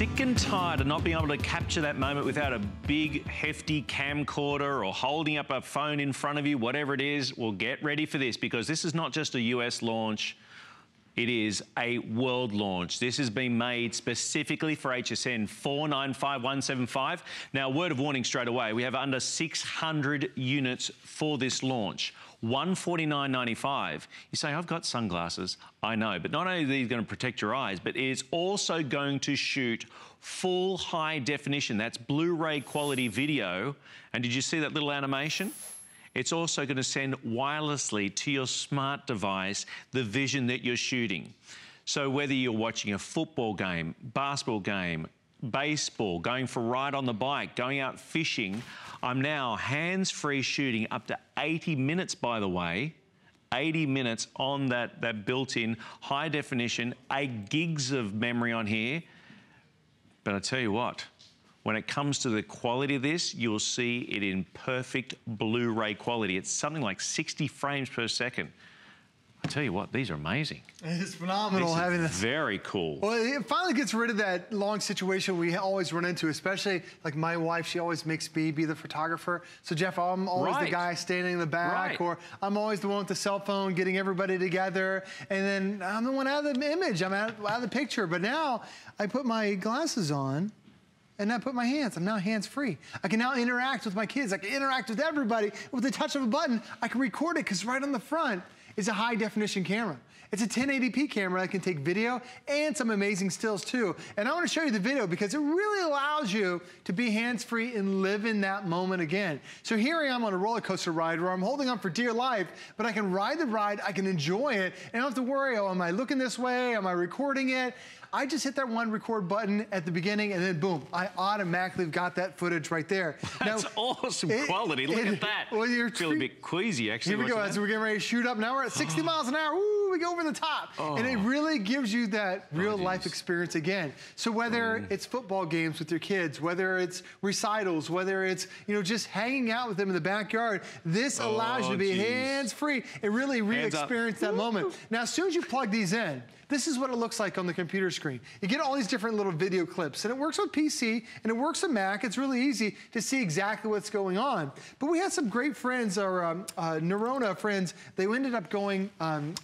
sick and tired of not being able to capture that moment without a big, hefty camcorder or holding up a phone in front of you, whatever it is. Well, get ready for this, because this is not just a US launch. It is a world launch. This has been made specifically for HSN 495175. Now, word of warning straight away. We have under 600 units for this launch. $149.95. You say, I've got sunglasses. I know, but not only are these going to protect your eyes, but it's also going to shoot full high definition. That's Blu-ray quality video. And did you see that little animation? It's also going to send wirelessly to your smart device the vision that you're shooting. So whether you're watching a football game, basketball game, baseball, going for a ride on the bike, going out fishing, I'm now hands-free shooting up to 80 minutes, by the way, 80 minutes on that built-in high definition, 8 gigs of memory on here. But I tell you what, when it comes to the quality of this, you'll see it in perfect Blu-ray quality. It's something like 60 frames per second. I tell you what, these are amazing. It's phenomenal having this. Very cool. Well, it finally gets rid of that long situation we always run into, especially like my wife, she always makes me be the photographer. So Jeff, I'm always the guy standing in the back, or I'm always the one with the cell phone getting everybody together, and then I'm the one out of the image, I'm out of the picture. But now I put my glasses on, and I put my hands, I'm now hands-free. I can now interact with my kids, I can interact with everybody. With the touch of a button, I can record it, because right on the front is a high-definition camera. It's a 1080p camera that can take video and some amazing stills too. And I want to show you the video because it really allows you to be hands-free and live in that moment again. So here I am on a roller coaster ride where I'm holding on for dear life, but I can ride the ride, I can enjoy it, and I don't have to worry, oh, am I looking this way? Am I recording it? I just hit that one record button at the beginning, and then boom, I automatically got that footage right there. That's now, awesome quality. Look at that. Well, I feel a bit queasy, actually. Here we go. As we're getting ready to shoot up, now we're at 60 miles an hour. Ooh, we go over the top. Oh. And it really gives you that real-life experience again. So whether it's football games with your kids, whether it's recitals, whether it's, you know, just hanging out with them in the backyard, this allows you to be hands-free and really re-experience that moment. Now, as soon as you plug these in, this is what it looks like on the computer screen. You get all these different little video clips, and it works on PC, and it works on Mac. It's really easy to see exactly what's going on. But we had some great friends, our Neurona friends, they ended up going,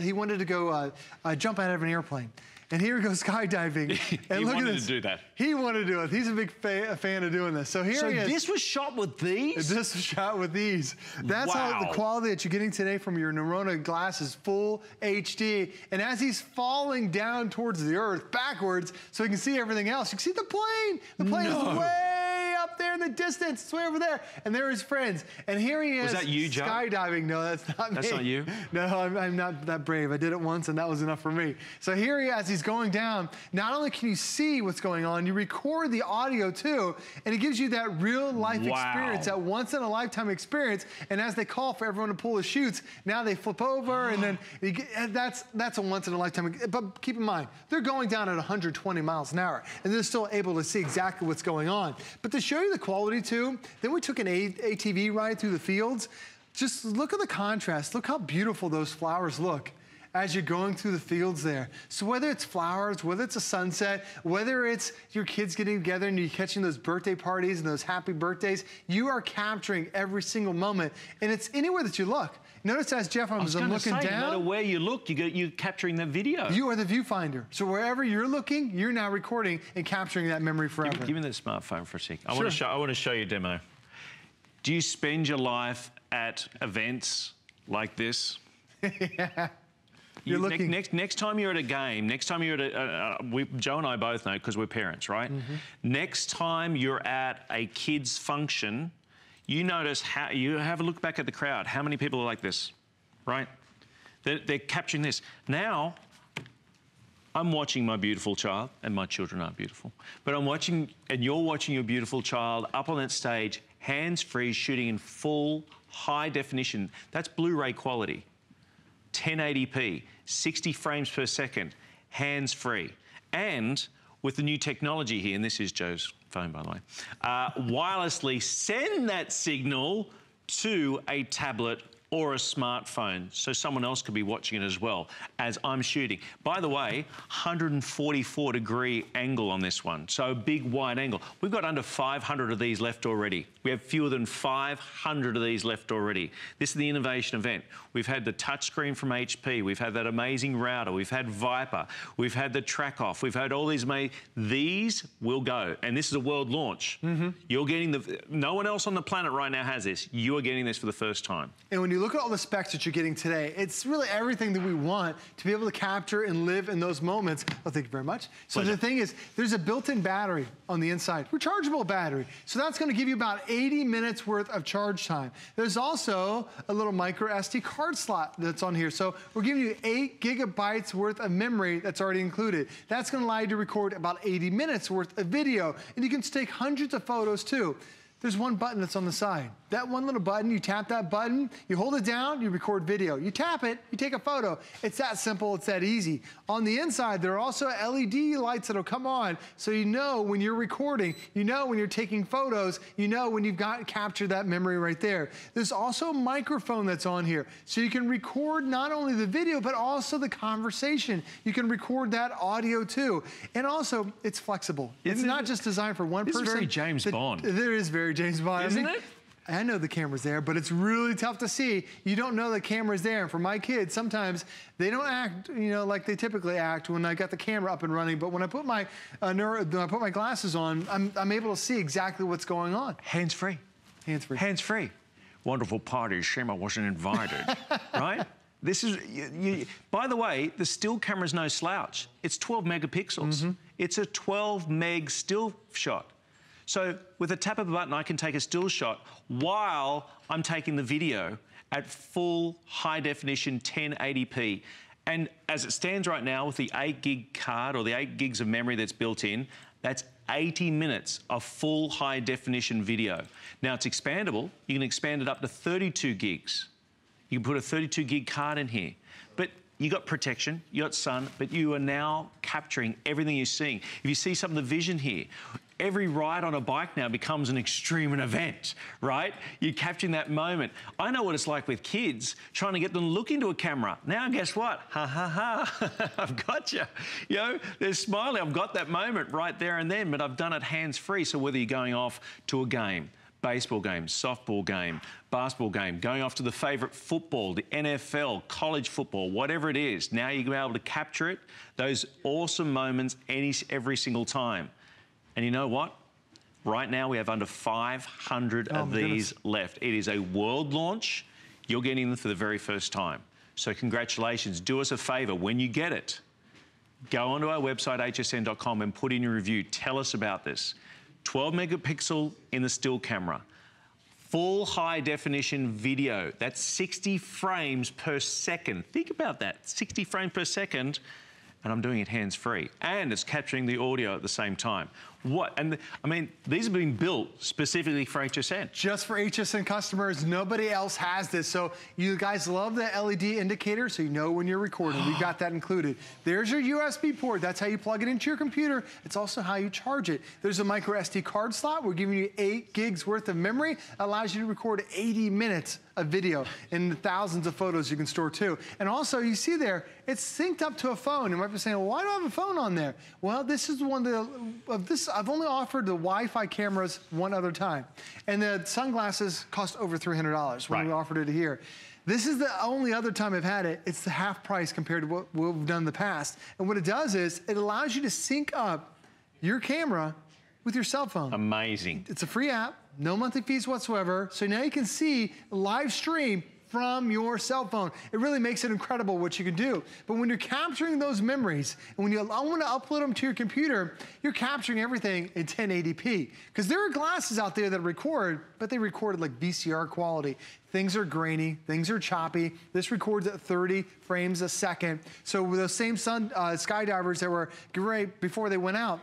he wanted to go jump out of an airplane. And here he goes skydiving. And look at this. He wanted to do that. He wanted to do it. He's a big fan of doing this. So here he is. So this was shot with these? This was shot with these. That's how the quality that you're getting today from your Neurona glasses, full HD. And as he's falling down towards the earth, backwards, so he can see everything else. You can see the plane. The plane is way up there in the distance. It's way over there. And there are his friends. And here he is. Was that you, Joe? Skydiving. No, that's not me. That's not you? No, I'm not that brave. I did it once, and that was enough for me. So here he is. He's going down. Not only can you see what's going on, you record the audio too, and it gives you that real life experience, that once in a lifetime experience. And as they call for everyone to pull the chutes, now they flip over, and then you get, that's a once in a lifetime. But keep in mind, they're going down at 120 miles an hour, and they're still able to see exactly what's going on. But to show you the quality too, then we took an ATV ride through the fields. Just look at the contrast. Look how beautiful those flowers look as you're going through the fields there. So whether it's flowers, whether it's a sunset, whether it's your kids getting together and you're catching those birthday parties and those happy birthdays, you are capturing every single moment. And it's anywhere that you look. Notice as Jeff, I'm looking down. No matter where you look, you're capturing the video. You are the viewfinder. So wherever you're looking, you're now recording and capturing that memory forever. Give me the smartphone for a sec. I want to show you a demo. Do you spend your life at events like this? Yeah. Next time you're at a game, next time you're at a, Joe and I both know because we're parents, right? Mm-hmm. Next time you're at a kid's function, you notice how, you have a look back at the crowd, how many people are like this, right? They're capturing this. Now, I'm watching my beautiful child, and my children aren't beautiful, but I'm watching, and you're watching your beautiful child up on that stage, hands-free, shooting in full high definition. That's Blu-ray quality. 1080p, 60 frames per second, hands-free. And with the new technology here, and this is Joe's phone, by the way, wirelessly send that signal to a tablet or a smartphone, so someone else could be watching it as well as I'm shooting. By the way, 144 degree angle on this one, so big wide angle. We've got under 500 of these left already. We have fewer than 500 of these left already. This is the innovation event. We've had the touchscreen from HP, we've had that amazing router, we've had Viper, we've had the track off, we've had all these amazing, these will go. And this is a world launch. Mm-hmm. You're getting the, no one else on the planet right now has this. You are getting this for the first time. And when you look at all the specs that you're getting today, it's really everything that we want to be able to capture and live in those moments. Well, thank you very much. So Pleasure. The thing is, there's a built-in battery on the inside, rechargeable battery. So that's gonna give you about 80 minutes worth of charge time. There's also a little micro SD card slot that's on here. So we're giving you 8 gigabytes worth of memory that's already included. That's gonna allow you to record about 80 minutes worth of video, and you can take hundreds of photos too. There's one button that's on the side. That one little button, you tap that button, you hold it down, you record video. You tap it, you take a photo. It's that simple, it's that easy. On the inside, there are also LED lights that'll come on, so you know when you're recording, you know when you're taking photos, you know when you've got captured that memory right there. There's also a microphone that's on here, so you can record not only the video, but also the conversation. You can record that audio too. And also, it's flexible. It's not just designed for one person. It's very James Bond. There is very James Bond, isn't it? I know the camera's there, but it's really tough to see. You don't know the camera's there. And for my kids, sometimes they don't act, you know, like they typically act when I got the camera up and running. But when I put my when I put my glasses on, I'm able to see exactly what's going on. Hands free, hands free, hands free. Wonderful party. Shame I wasn't invited. Right? This is. By the way, the still camera's no slouch. It's 12 megapixels. Mm-hmm. It's a 12 meg still shot. So with a tap of a button, I can take a still shot while I'm taking the video at full high definition 1080p. And as it stands right now with the 8 gig card or the 8 gigs of memory that's built in, that's 80 minutes of full high definition video. Now it's expandable. You can expand it up to 32 gigs. You can put a 32 gig card in here, but you got protection, you got sun, but you are now capturing everything you're seeing. If you see some of the vision here, every ride on a bike now becomes an extreme event, right? You're capturing that moment. I know what it's like with kids trying to get them to look into a camera. Now, guess what? Ha, ha, ha, I've got you. You know, they're smiling. I've got that moment right there and then, but I've done it hands-free. So whether you're going off to a game, baseball game, softball game, basketball game, going off to the favourite football, the NFL, college football, whatever it is, now you're going to be able to capture it, those awesome moments every single time. And you know what? Right now we have under 500 of these left. It is a world launch. You're getting them for the very first time. So congratulations. Do us a favour. When you get it, go onto our website, hsn.com, and put in your review. Tell us about this. 12 megapixel in the still camera. Full high definition video. That's 60 frames per second. Think about that. 60 frames per second. And I'm doing it hands-free. And it's capturing the audio at the same time. What? And I mean, these have been built specifically for HSN. Just for HSN customers, nobody else has this. So you guys love the LED indicator, so you know when you're recording. We've got that included. There's your USB port. That's how you plug it into your computer. It's also how you charge it. There's a micro SD card slot. We're giving you 8 gigs worth of memory. Allows you to record 80 minutes of video and the thousands of photos you can store too. And also, you see there, it's synced up to a phone. You might be saying, well, why do I have a phone on there? Well, this is one of this. I've only offered the Wi-Fi cameras one other time. And the sunglasses cost over $300 when we offered it here. This is the only other time I've had it. It's the half price compared to what we've done in the past. And what it does is it allows you to sync up your camera with your cell phone. Amazing. It's a free app, no monthly fees whatsoever. So now you can see live stream from your cell phone. It really makes it incredible what you can do. But when you're capturing those memories, and when you want to upload them to your computer, you're capturing everything in 1080p. Because there are glasses out there that record, but they record like VCR quality. Things are grainy, things are choppy. This records at 30 frames a second. So with those same skydivers that were great before they went out,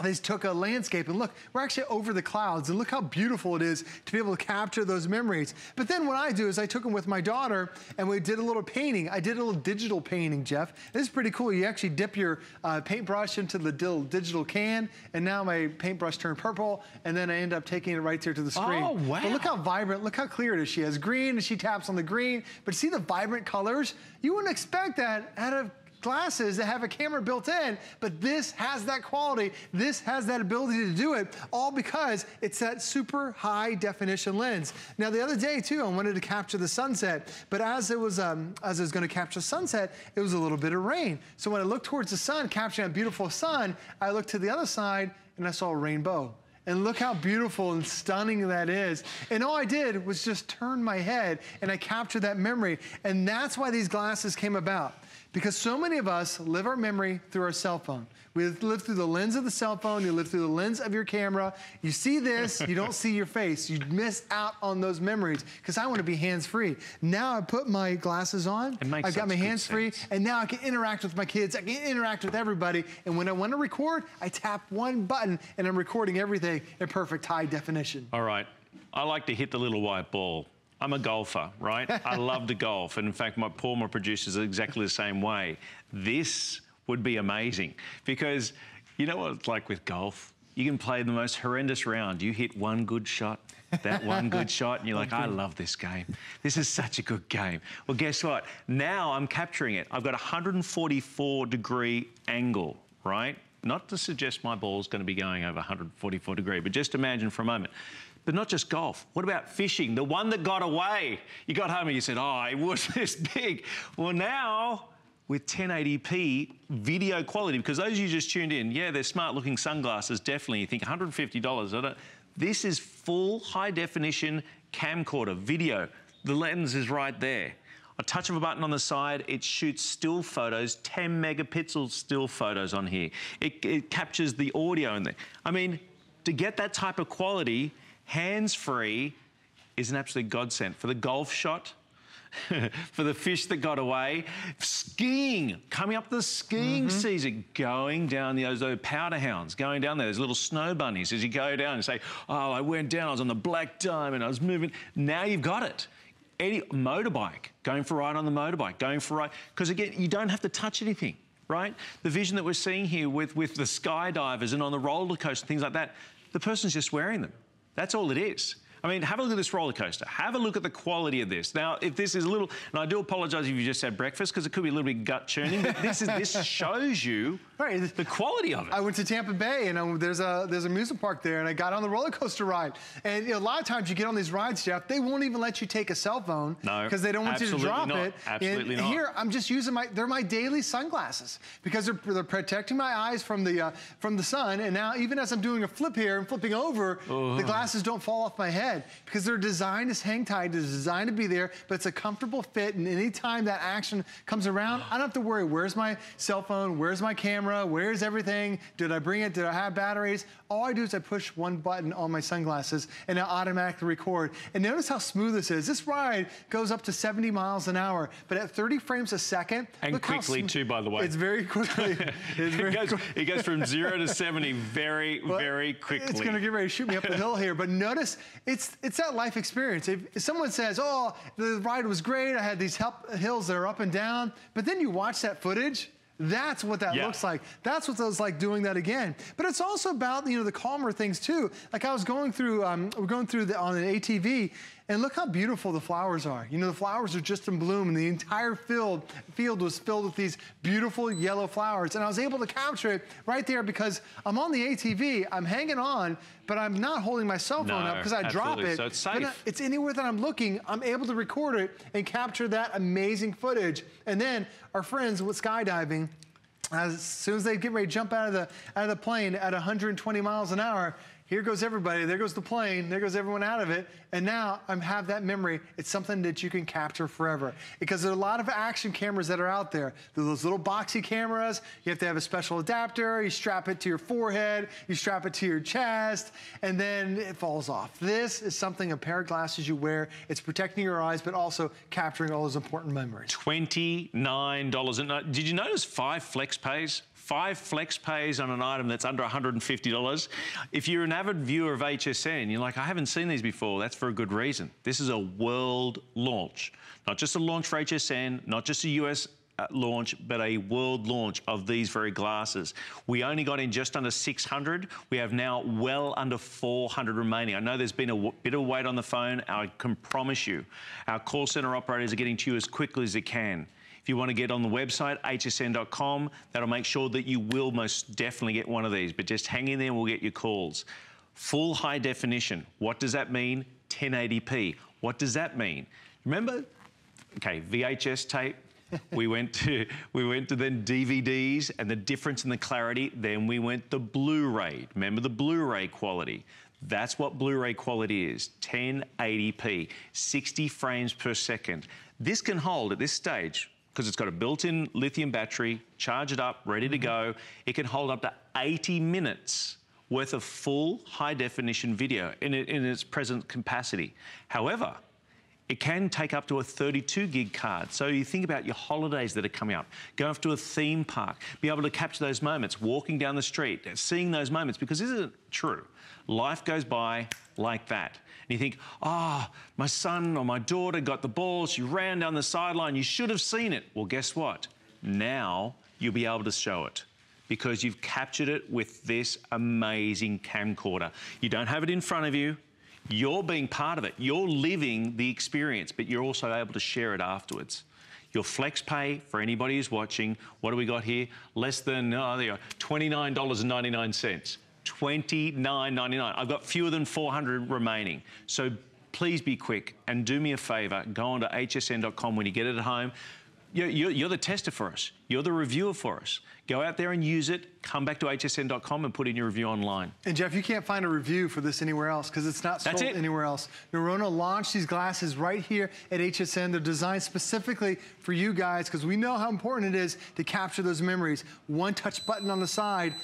they just took a landscape and look, we're actually over the clouds and look how beautiful it is to be able to capture those memories. But then what I do is I took them with my daughter and we did a little painting. I did a little digital painting, Jeff. This is pretty cool. You actually dip your paintbrush into the digital can, and now my paintbrush turned purple, and then I end up taking it right there to the screen. Oh, wow. But look how vibrant, look how clear it is. She has green and she taps on the green, but see the vibrant colors? You wouldn't expect that out of glasses that have a camera built in, but this has that quality. This has that ability to do it, all because it's that super high definition lens. Now, the other day too, I wanted to capture the sunset, but as I was going to capture sunset, it was a little bit of rain. So when I looked towards the sun, capturing that beautiful sun, I looked to the other side and I saw a rainbow. And look how beautiful and stunning that is. And all I did was just turn my head and I captured that memory. And that's why these glasses came about. Because so many of us live our memory through our cell phone. We live through the lens of the cell phone, you live through the lens of your camera. You see this, you don't see your face. You miss out on those memories, because I want to be hands-free. Now I put my glasses on, I've got my hands free, and now I can interact with my kids, I can interact with everybody, and when I want to record, I tap one button and I'm recording everything in perfect high definition. All right, I like to hit the little white ball. I'm a golfer, right? I love to golf. And in fact, my producers are exactly the same way. This would be amazing because you know what it's like with golf? You can play the most horrendous round. You hit one good shot, that one good shot, and you're like, I love this game. This is such a good game. Well, guess what? Now I'm capturing it. I've got a 144-degree angle, right? Not to suggest my ball's going to be going over 144 degree, but just imagine for a moment. But not just golf. What about fishing? The one that got away. You got home and you said, oh, it was this big. Well, now with 1080p video quality, because those you just tuned in, yeah, they're smart-looking sunglasses, definitely. You think $150. I don't. This is full high-definition camcorder video. The lens is right there. A touch of a button on the side, it shoots still photos, 10 megapixel still photos on here. It captures the audio in there. I mean, to get that type of quality, hands-free is an absolute godsend. For the golf shot, for the fish that got away, skiing, coming up the skiing season, going down those powder hounds, going down there, those little snow bunnies, as you go down and say, oh, I went down, I was on the black diamond, I was moving. Now you've got it. Any motorbike, going for a ride on the motorbike, going for a ride, because again, you don't have to touch anything, right? The vision that we're seeing here with the skydivers and on the roller coaster, things like that, the person's just wearing them. That's all it is. I mean, have a look at this roller coaster. Have a look at the quality of this. Now, if this is a little, and I do apologise if you just had breakfast because it could be a little bit gut churning, but this shows you the quality of it. I went to Tampa Bay and there's a amusement park there, and I got on the roller coaster ride. And you know, a lot of times you get on these rides, Jeff, they won't even let you take a cell phone because they don't want you to drop it. Absolutely not. And here, I'm just using they're my daily sunglasses because they're protecting my eyes from the sun. And now, even as I'm doing a flip here and flipping over, the glasses don't fall off my head. Because they're designed as hang tied, they're designed to be there, but it's a comfortable fit, and any time that action comes around, I don't have to worry, where's my cell phone, where's my camera, where's everything, did I bring it, did I have batteries? All I do is I push one button on my sunglasses and I automatically record. And notice how smooth this is. This ride goes up to 70 miles an hour, but at 30 frames a second. And quickly too, by the way. It's very quickly. It goes from 0 to 70 very quickly. It's gonna get ready to shoot me up the hill here, but notice, it's that life experience. If someone says, oh, the ride was great, I had these hills that are up and down, but then you watch that footage, that's what that looks like. That's what it was like doing that again. But it's also about, you know, the calmer things too. Like I was going through, we're going through on an ATV, and look how beautiful the flowers are. You know, the flowers are just in bloom, and the entire field was filled with these beautiful yellow flowers. And I was able to capture it right there because I'm on the ATV, I'm hanging on, but I'm not holding my cell phone up because I drop it. So it's safe. It's anywhere that I'm looking, I'm able to record it and capture that amazing footage. And then our friends with skydiving, as soon as they get ready to jump out of the plane at 120 miles an hour, here goes everybody, there goes the plane, there goes everyone out of it, and now I have that memory. It's something that you can capture forever. Because there are a lot of action cameras that are out there. There are those little boxy cameras, you have to have a special adapter, you strap it to your forehead, you strap it to your chest, and then it falls off. This is something, a pair of glasses you wear, it's protecting your eyes, but also capturing all those important memories. $29, and did you notice 5 flex pays? 5 flex pays on an item that's under $150. If you're an avid viewer of HSN, you're like, I haven't seen these before. That's for a good reason. This is a world launch. Not just a launch for HSN, not just a US launch, but a world launch of these very glasses. We only got in just under 600. We have now well under 400 remaining. I know there's been a bit of wait on the phone. I can promise you, our call center operators are getting to you as quickly as they can. If you want to get on the website, hsn.com, that'll make sure that you will most definitely get one of these, but just hang in there and we'll get your calls. Full high definition. What does that mean? 1080p. What does that mean? Remember, okay, VHS tape, we went to then DVDs and the difference in the clarity. Then we went to Blu-ray. Remember the Blu-ray quality. That's what Blu-ray quality is, 1080p, 60 frames per second. This can hold at this stage, because it's got a built-in lithium battery, charge it up, ready to go. It can hold up to 80 minutes worth of full high-definition video in its present capacity. However, it can take up to a 32 gig card. So you think about your holidays that are coming up, going off to a theme park, be able to capture those moments, walking down the street, seeing those moments, because this isn't true. Life goes by like that. And you think, ah, oh, my son or my daughter got the ball, she ran down the sideline, you should have seen it. Well, guess what? Now you'll be able to show it, because you've captured it with this amazing camcorder. You don't have it in front of you. You're being part of it. You're living the experience, but you're also able to share it afterwards. Your flex pay, for anybody who's watching, what do we got here? Less than, oh, there you are, $29.99. $29.99. I've got fewer than 400 remaining. So please be quick and do me a favour. Go on to hsn.com when you get it at home. You're the tester for us. You're the reviewer for us. Go out there and use it. Come back to hsn.com and put in your review online. And Jeff, you can't find a review for this anywhere else, because it's not sold anywhere else. Neurona launched these glasses right here at HSN. They're designed specifically for you guys, because we know how important it is to capture those memories. One touch button on the side,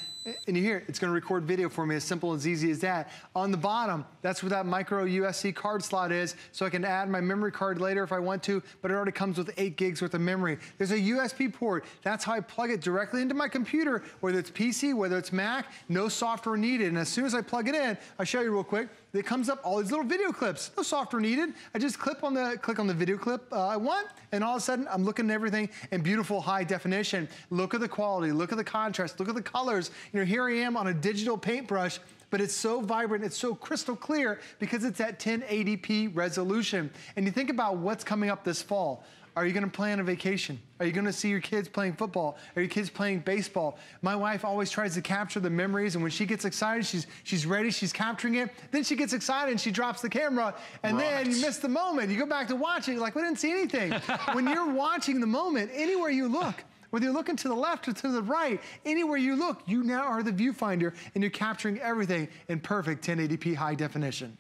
and you hear it, it's going to record video for me, as simple as easy as that. On the bottom, that's where that micro USB card slot is, so I can add my memory card later if I want to, but it already comes with 8 gigs worth of memory. There's a USB port. That's how I plug it directly into my computer, whether it's PC, whether it's Mac, no software needed. And as soon as I plug it in, I'll show you real quick, it comes up all these little video clips. No software needed. I just click on the video clip I want, and all of a sudden I'm looking at everything in beautiful high definition. Look at the quality, look at the contrast, look at the colors. You know, here I am on a digital paintbrush, but it's so vibrant, it's so crystal clear, because it's at 1080p resolution. And you think about what's coming up this fall. Are you gonna plan a vacation? Are you gonna see your kids playing football? Are your kids playing baseball? My wife always tries to capture the memories, and when she gets excited, she's ready, she's capturing it. Then she gets excited and she drops the camera, and then you miss the moment. You go back to watch it, you're like, we didn't see anything. When you're watching the moment, anywhere you look, whether you're looking to the left or to the right, anywhere you look, you now are the viewfinder, and you're capturing everything in perfect 1080p high definition.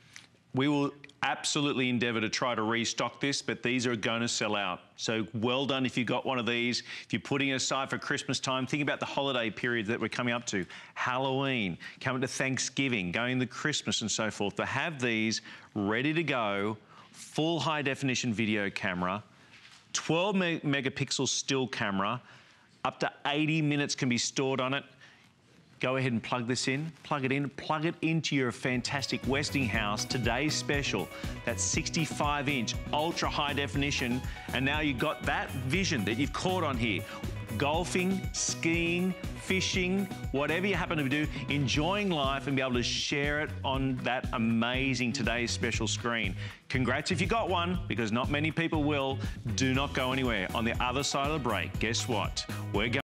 We will absolutely endeavour to try to restock this, but these are going to sell out. So well done if you got one of these. If you're putting it aside for Christmas time, think about the holiday period that we're coming up to. Halloween, coming to Thanksgiving, going to Christmas and so forth. To have these ready to go, full high definition video camera, 12 megapixel still camera, up to 80 minutes can be stored on it. Go ahead and plug this in, plug it into your fantastic Westinghouse today's special. That's 65-inch, ultra high definition. And now you've got that vision that you've caught on here. Golfing, skiing, fishing, whatever you happen to do, enjoying life and be able to share it on that amazing today's special screen. Congrats if you got one, because not many people will. Do not go anywhere. On the other side of the break, guess what? We're going